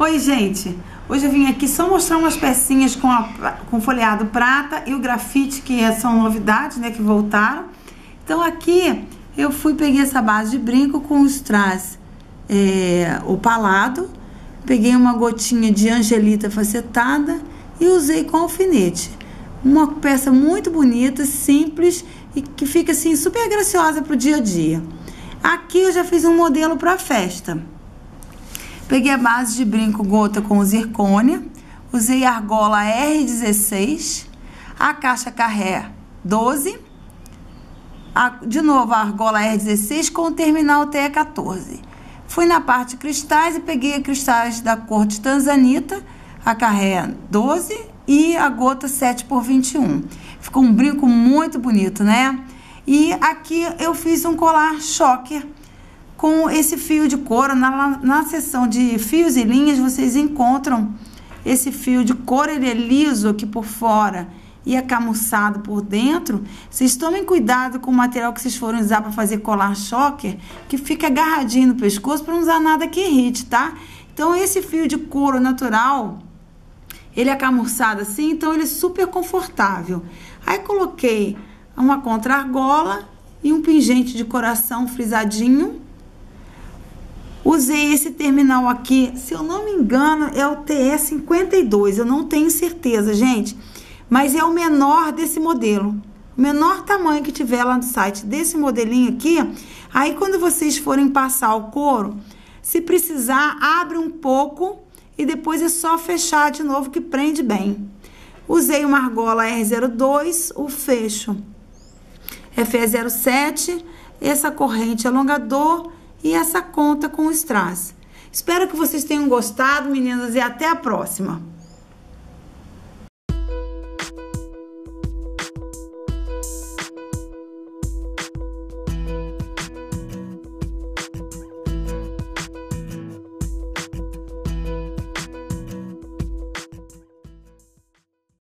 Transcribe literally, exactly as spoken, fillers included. Oi gente, hoje eu vim aqui só mostrar umas pecinhas com, a, com folheado prata e o grafite, que são novidades, né, que voltaram. Então aqui eu fui, peguei essa base de brinco com os strass é, opalado, peguei uma gotinha de angelita facetada e usei com alfinete. Uma peça muito bonita, simples e que fica assim super graciosa para o dia a dia. Aqui eu já fiz um modelo para festa. Peguei a base de brinco gota com zircônia, usei a argola R dezesseis, a caixa carré doze, a, de novo a argola R dezesseis com o terminal T quatorze. Fui na parte de cristais e peguei a cristais da cor de tanzanita, a carré doze e a gota sete por vinte e um. Ficou um brinco muito bonito, né? E aqui eu fiz um colar choker com esse fio de couro. Na, na seção de fios e linhas, vocês encontram esse fio de couro. Ele é liso aqui por fora e é camuçado por dentro. Vocês tomem cuidado com o material que vocês forem usar para fazer colar choker, que fica agarradinho no pescoço, para não usar nada que irrite, tá? Então, esse fio de couro natural, ele é camuçado assim, então ele é super confortável. Aí, coloquei uma contra-argola e um pingente de coração frisadinho. Usei esse terminal aqui, se eu não me engano, é o T E cinquenta e dois, eu não tenho certeza, gente. Mas é o menor desse modelo, o menor tamanho que tiver lá no site desse modelinho aqui. Aí, quando vocês forem passar o couro, se precisar, abre um pouco e depois é só fechar de novo que prende bem. Usei uma argola R zero dois, o fecho F E zero sete, essa corrente alongador e essa conta com strass. Espero que vocês tenham gostado, meninas, e até a próxima!